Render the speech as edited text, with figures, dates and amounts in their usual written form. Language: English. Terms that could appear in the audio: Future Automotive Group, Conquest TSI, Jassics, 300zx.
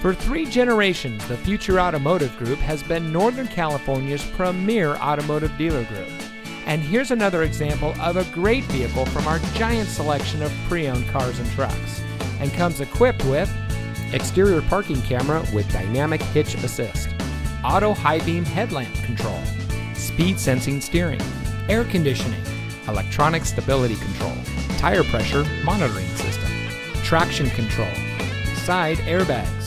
For 3 generations, the Future Automotive Group has been Northern California's premier automotive dealer group. And here's another example of a great vehicle from our giant selection of pre-owned cars and trucks, and comes equipped with exterior parking camera with dynamic hitch assist, auto high beam headlamp control, speed sensing steering, air conditioning, electronic stability control, tire pressure monitoring system, traction control, side airbags,